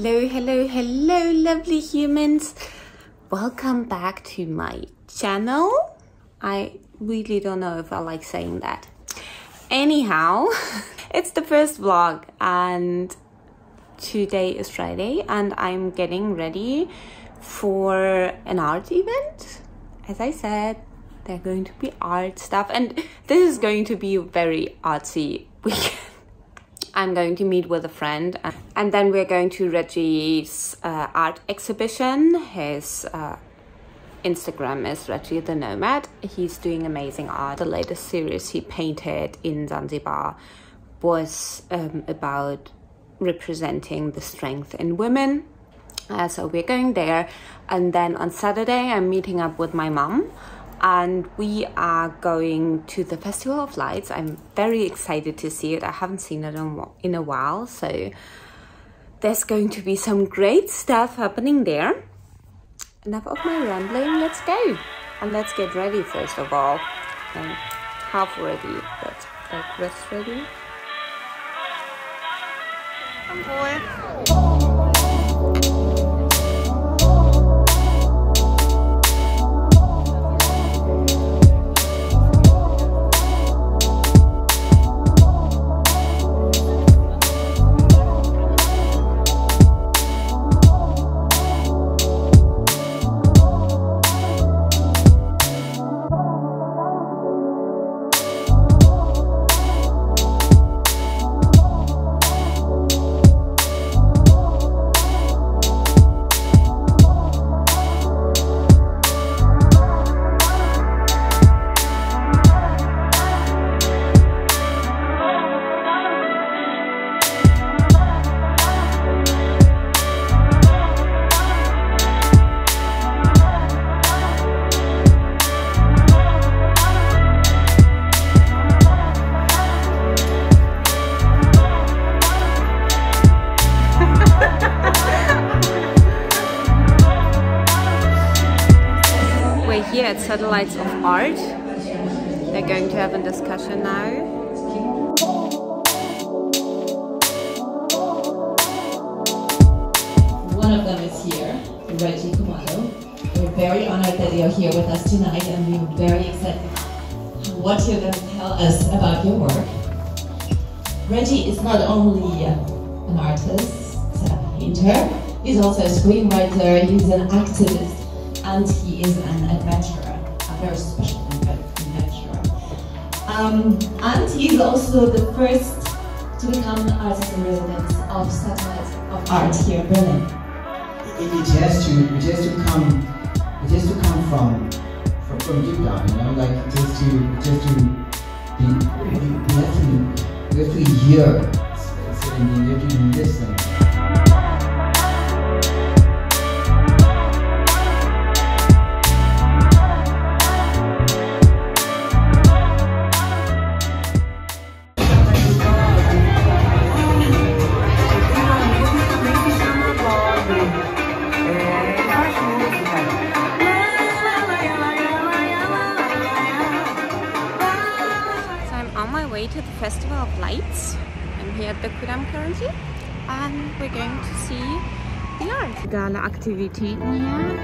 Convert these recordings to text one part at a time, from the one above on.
Hello, lovely humans. Welcome back to my channel. I really don't know if I like saying that. Anyhow, it's the first vlog and today is Friday and I'm getting ready for an art event. As I said, they're going to be art stuff and this is going to be a very artsy weekend. I'm going to meet with a friend and then we're going to Reggie's art exhibition. His Instagram is Reggie the Nomad. He's doing amazing art. The latest series he painted in Zanzibar was about representing the strength in women. So we're going there, and then on Saturday I'm meeting up with my mum and we are going to the Festival of Lights. I'm very excited to see it. I haven't seen it in a while, so there's going to be some great stuff happening there. Enough of my rambling, let's go. And let's get ready first of all. I'm half ready, but like rest ready. Come boy. Oh. Here at Satellites of Art. They're going to have a discussion now. One of them is here, Reggie Khumalo. We're very honored that you're here with us tonight and we're very excited what you're going to tell us about your work. Reggie is not only an artist, a painter, he's also a screenwriter, he's an activist, and he is an adventurer, a very special adventurer. And he's also the first to become artist in residence of Satellites of Art here in Berlin. It just to come from deep down, you know, like just to hear, so you have to listen. To the Festival of Lights. I'm here at the Kudam currently and we're going to see the art. Gala Aktivitäten here.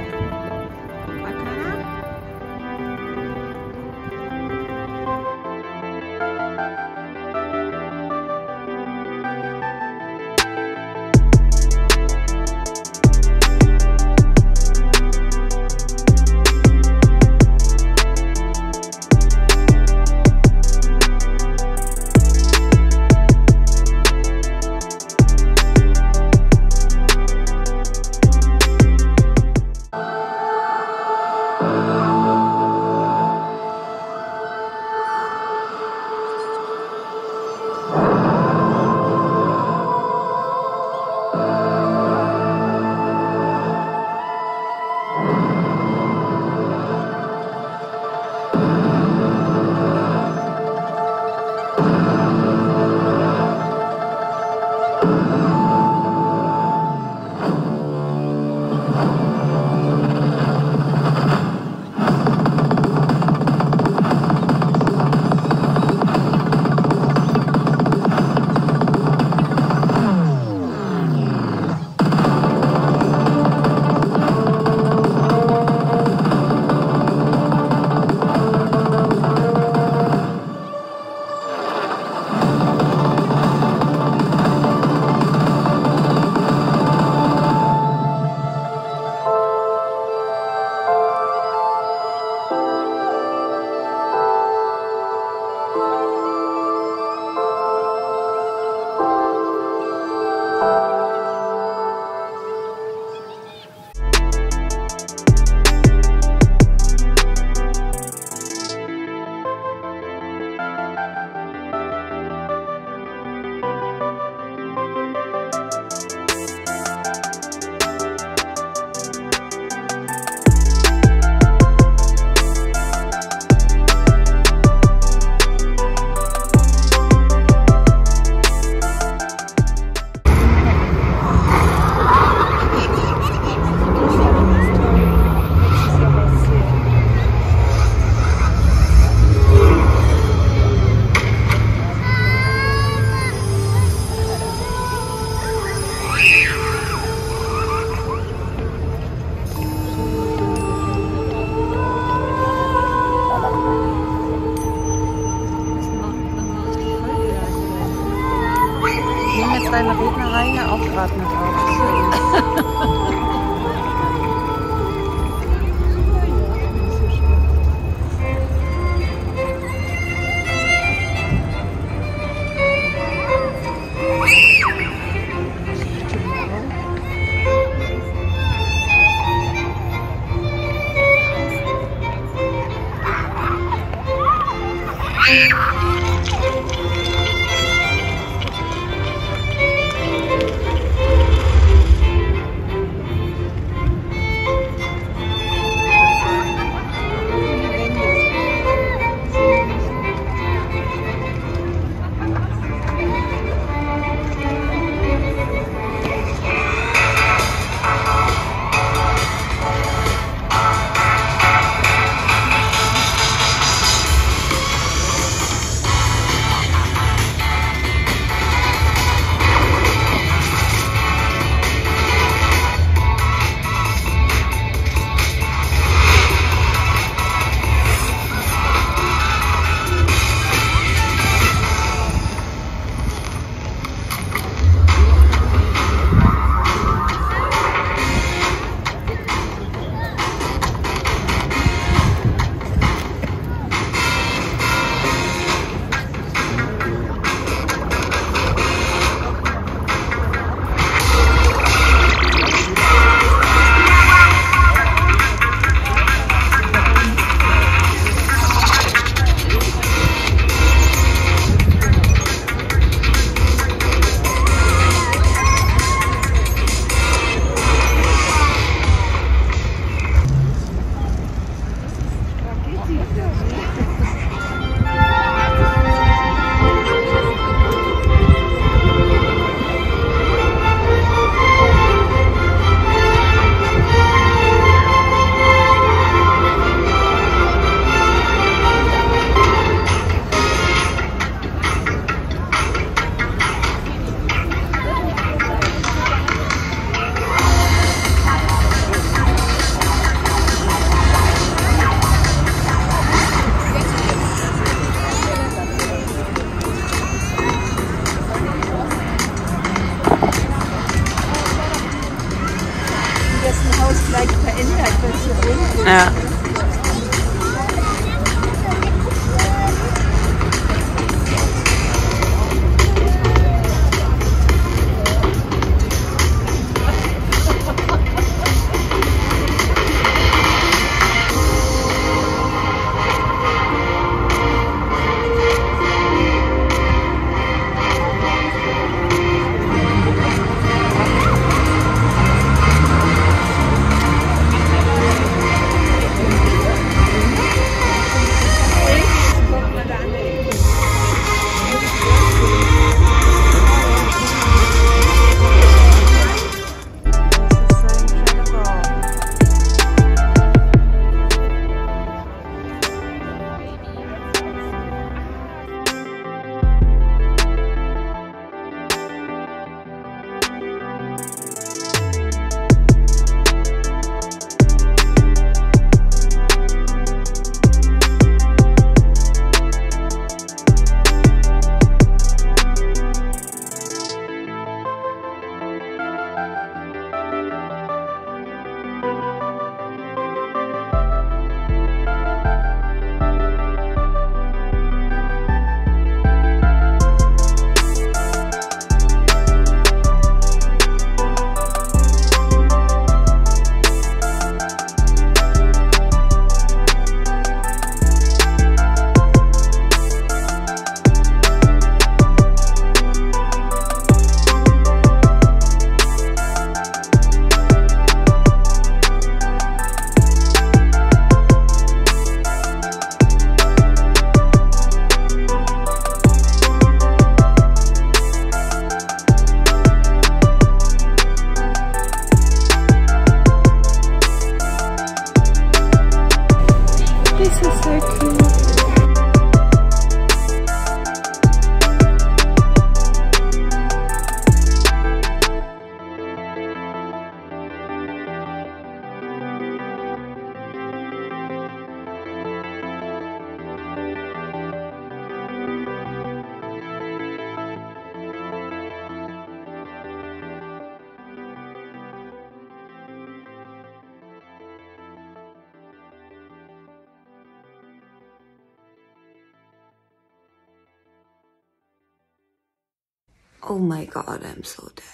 Oh my God, I'm so dead.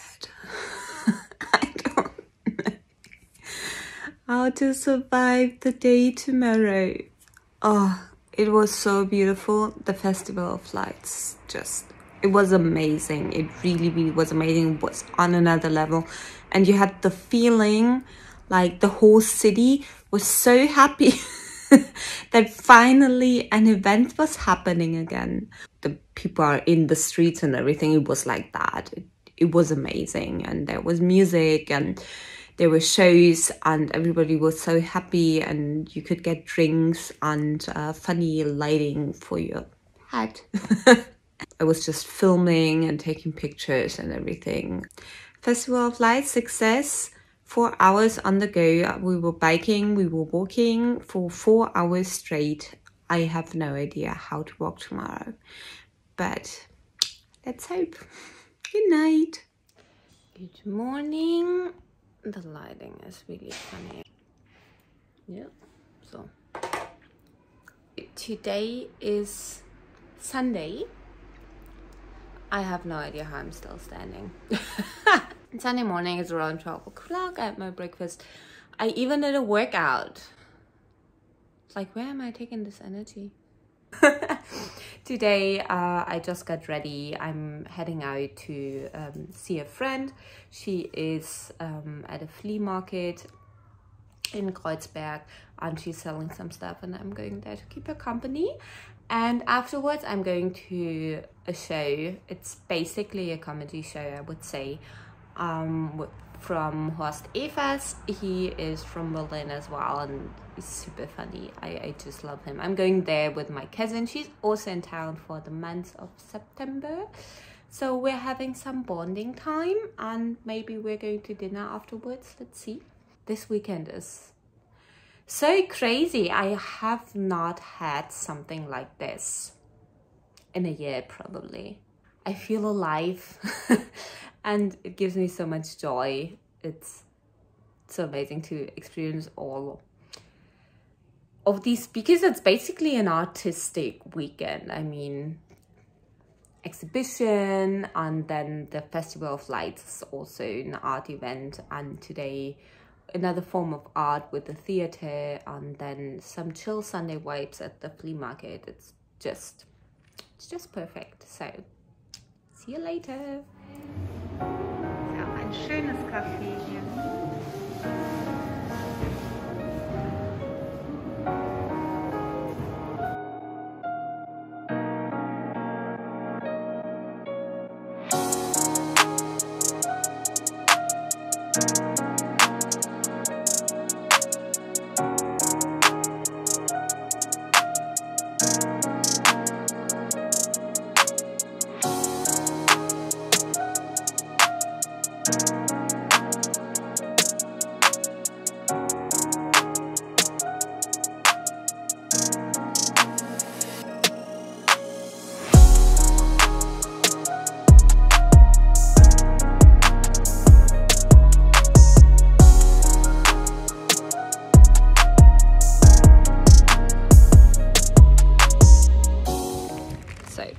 I don't know how to survive the day tomorrow. Oh, it was so beautiful. The Festival of Lights, just, it was amazing. It really, really was amazing. It was on another level. And you had the feeling like the whole city was so happy that finally an event was happening again. The people are in the streets and everything. It was like that. It was amazing. And there was music and there were shows and everybody was so happy, and you could get drinks and funny lighting for your head. I was just filming and taking pictures and everything. Festival of Lights, success. 4 hours on the go. We were biking, we were walking for 4 hours straight. I have no idea how to walk tomorrow, but let's hope. Good night. Good morning. The lighting is really funny. Yeah, so today is Sunday. I have no idea how I'm still standing. Sunday morning is around 12 o'clock. I had my breakfast. I even did a workout. It's like, where am I taking this energy? Today, I just got ready. I'm heading out to see a friend. She is at a flea market in Kreuzberg, and she's selling some stuff, and I'm going there to keep her company. And afterwards, I'm going to a show. It's basically a comedy show, I would say. From Horst Evers. He is from Berlin as well, and he's super funny. I just love him. I'm going there with my cousin. She's also in town for the month of September, so we're having some bonding time, and maybe we're going to dinner afterwards. Let's see. This weekend is so crazy. I have not had something like this in a year, probably. I feel alive. And it gives me so much joy. It's so amazing to experience all of these, because it's basically an artistic weekend. I mean, exhibition, and then the Festival of Lights is also an art event, and today another form of art with the theater, and then some chill Sunday vibes at the flea market. It's just perfect. So see you later. Ein schönes Café hier.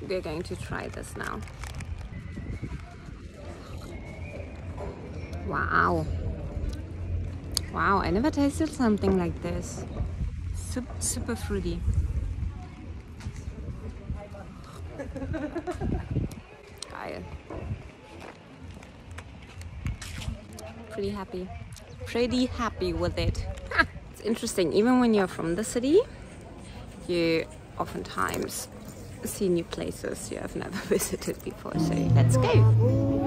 We're going to try this now. Wow. Wow, I never tasted something like this. Super fruity. Geil. Pretty happy with it. It's interesting, even when you're from the city, you oftentimes see new places you have never visited before, so let's go!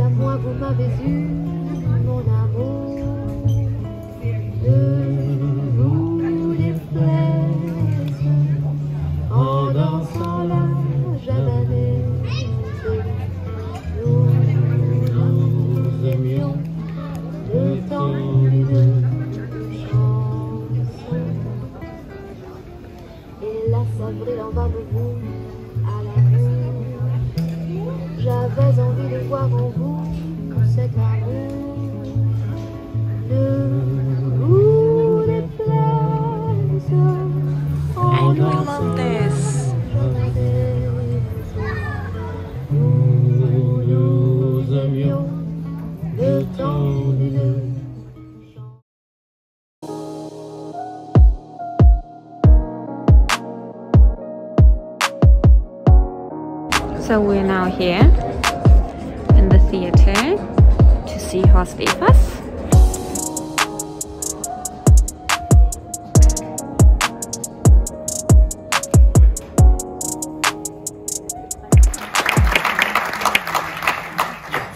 À moi vous m'avez eu, mon amour. va me bout à la cour. J'avais envie de voir en vous cet amour, le goût des places. I don't want this. Nous nous aimions le temps de. So we're now here in the theater to see Horst Evers.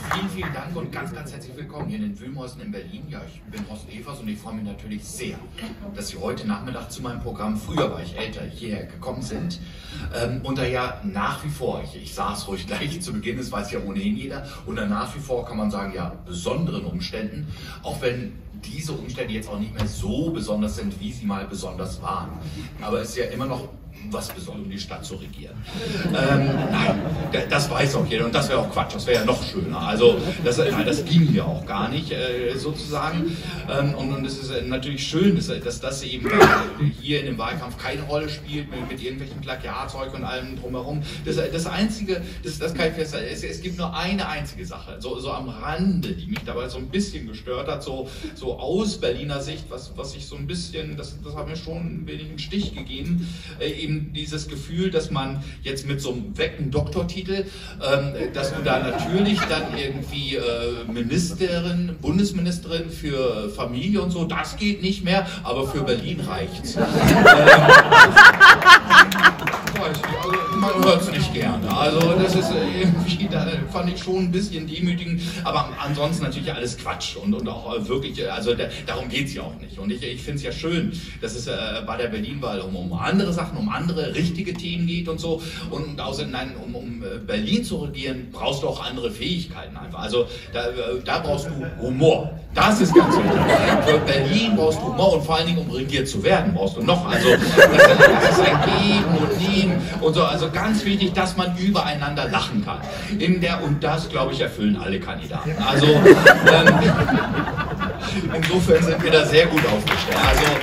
Ja, vielen Dank und ganz herzlich willkommen hier in den Wühlmäusen in Berlin. Ja, ich bin Horst Evers und ich freue mich natürlich sehr, dass Sie heute Nachmittag zu meinem Programm Früher war ich älter hierher gekommen sind. Und da ja nach wie vor, ich sah es ruhig gleich zu Beginn, das weiß ja ohnehin jeder, unter nach wie vor kann man sagen, ja, besonderen Umständen, auch wenn diese Umstände jetzt auch nicht mehr so besonders sind, wie sie mal besonders waren. Aber es ist ja immer noch was Besonderes, um die Stadt zu regieren. Nein, das weiß auch jeder und das wäre auch Quatsch, das wäre ja noch schöner. Also das ging ja auch gar nicht sozusagen. Und es ist natürlich schön, dass das eben hier in dem Wahlkampf keine Rolle spielt mit irgendwelchen Plagiatzeug und allem drumherum. Das Einzige, das kann ich festhalten, es gibt nur eine einzige Sache, so am Rande, die mich dabei so ein bisschen gestört hat, so aus Berliner Sicht, was ich so ein bisschen, das hat mir schon ein wenig einen Stich gegeben, eben dieses Gefühl, dass man jetzt mit so einem wecken Doktortitel, dass du da natürlich dann irgendwie Ministerin, Bundesministerin für Familie und so, das geht nicht mehr, aber für Berlin reicht's. Man hört es nicht gerne. Also das ist irgendwie, da fand ich schon ein bisschen demütigend, aber ansonsten natürlich alles Quatsch und auch wirklich, also darum geht es ja auch nicht. Und ich finde es ja schön, dass es bei der Berlin-Wahl um andere Sachen, um andere richtige Themen geht und so. Und außerdem, nein, um Berlin zu regieren, brauchst du auch andere Fähigkeiten einfach. Also da brauchst du Humor. Das ist ganz wichtig. Für Berlin brauchst du Humor und vor allen Dingen, um regiert zu werden, brauchst du noch. Also das ist ein Geben und Nehmen und so. Also ganz wichtig, dass man übereinander lachen kann. Und das, glaube ich, erfüllen alle Kandidaten. Also insofern sind wir da sehr gut aufgestellt. Also